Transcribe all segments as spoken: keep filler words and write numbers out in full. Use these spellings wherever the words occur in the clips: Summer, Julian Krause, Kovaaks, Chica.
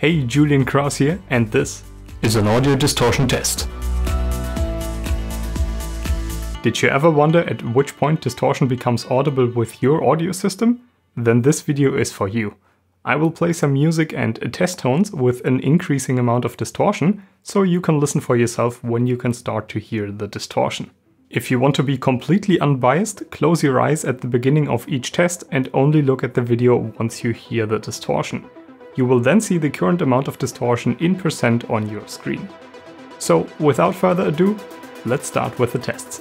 Hey, Julian Krause here, and this is an audio distortion test. Did you ever wonder at which point distortion becomes audible with your audio system? Then this video is for you. I will play some music and test tones with an increasing amount of distortion, so you can listen for yourself when you can start to hear the distortion. If you want to be completely unbiased, close your eyes at the beginning of each test and only look at the video once you hear the distortion. You will then see the current amount of distortion in percent on your screen. So, without further ado, let's start with the tests.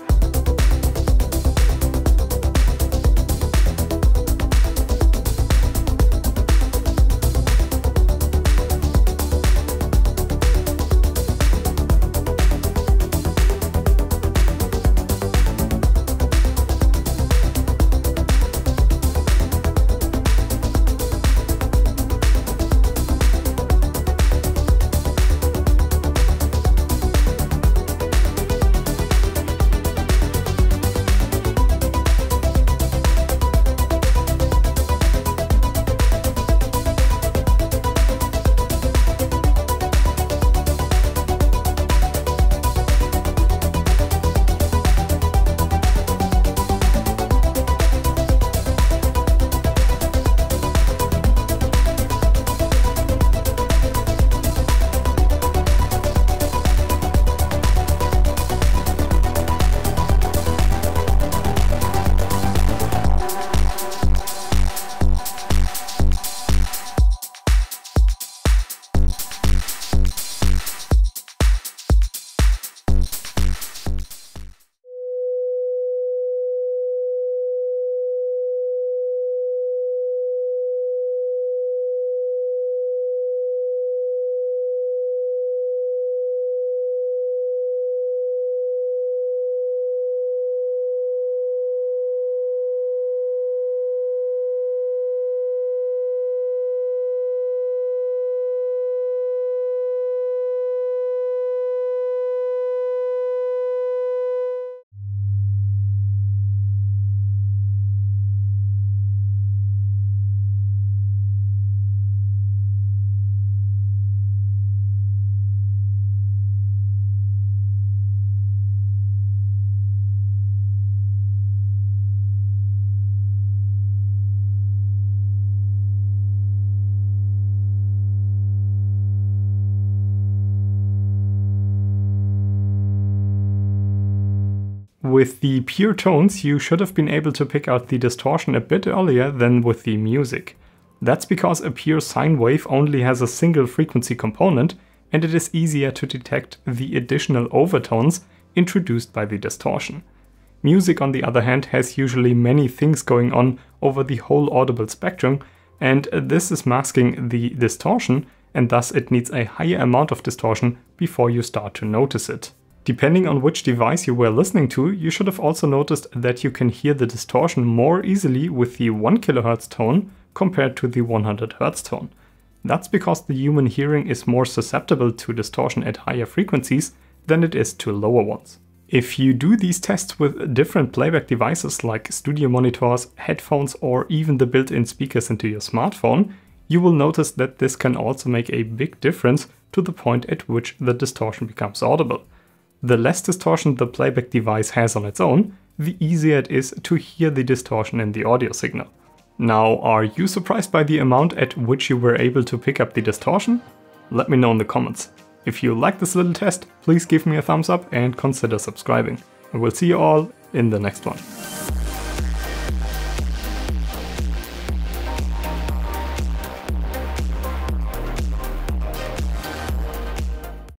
With the pure tones, you should have been able to pick out the distortion a bit earlier than with the music. That's because a pure sine wave only has a single frequency component, and it is easier to detect the additional overtones introduced by the distortion. Music, on the other hand, has usually many things going on over the whole audible spectrum, and this is masking the distortion, and thus it needs a higher amount of distortion before you start to notice it. Depending on which device you were listening to, you should have also noticed that you can hear the distortion more easily with the one kilohertz tone compared to the one hundred hertz tone. That's because the human hearing is more susceptible to distortion at higher frequencies than it is to lower ones. If you do these tests with different playback devices like studio monitors, headphones, or even the built-in speakers into your smartphone, you will notice that this can also make a big difference to the point at which the distortion becomes audible. The less distortion the playback device has on its own, the easier it is to hear the distortion in the audio signal. Now, are you surprised by the amount at which you were able to pick up the distortion? Let me know in the comments. If you like this little test, please give me a thumbs up and consider subscribing. I will see you all in the next one.